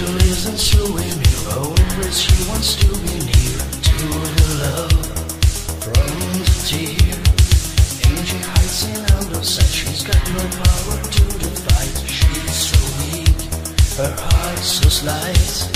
Angel isn't slowing her over. She wants to be near to her love from the tear. Angel hides in out of sight. She's got no power to the fight. She's so weak, her heart so slight.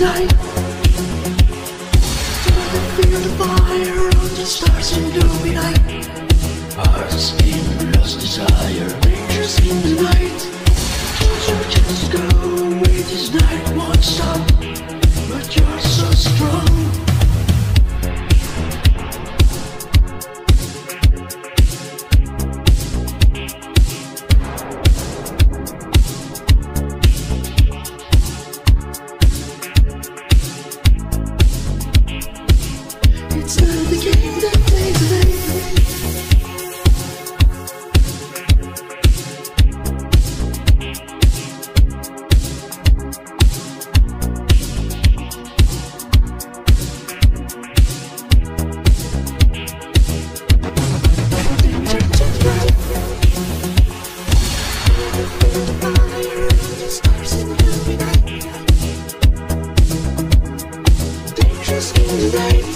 night. So I can feel the fire of the stars in gloomy night. Hearts in lost desire, pictures in the night. So just go away, this night won't stop. But you're so strong. It's not the game that plays today. Fire of the stars in the night. Pictures in the night.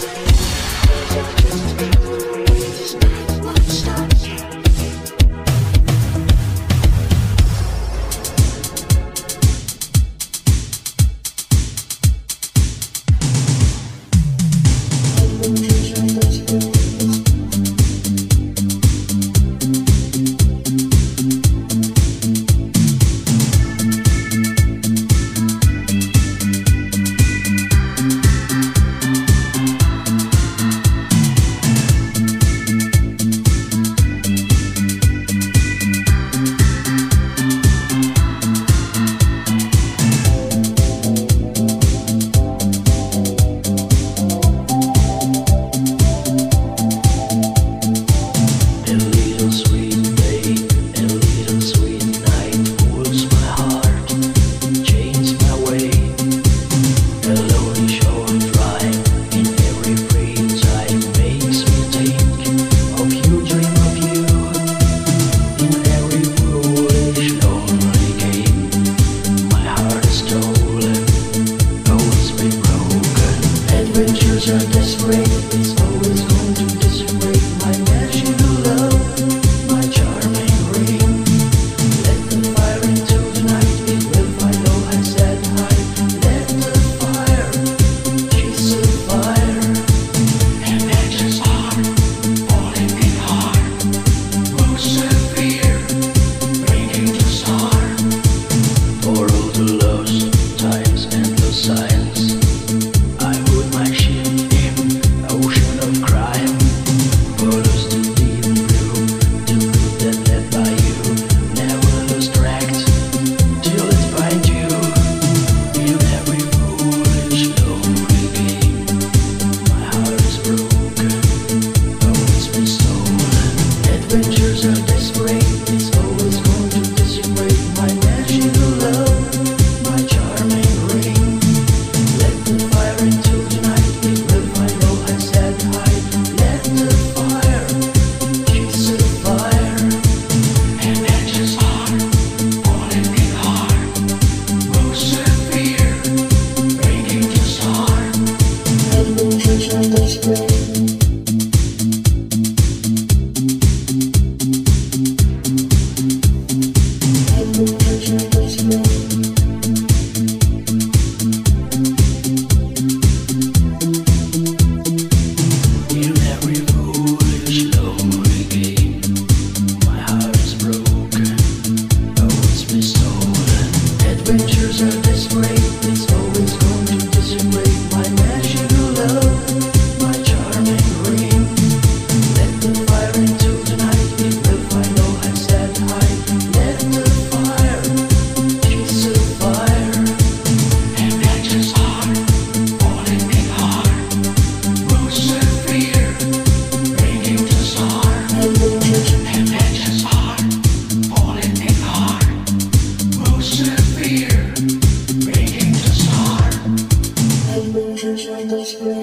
That's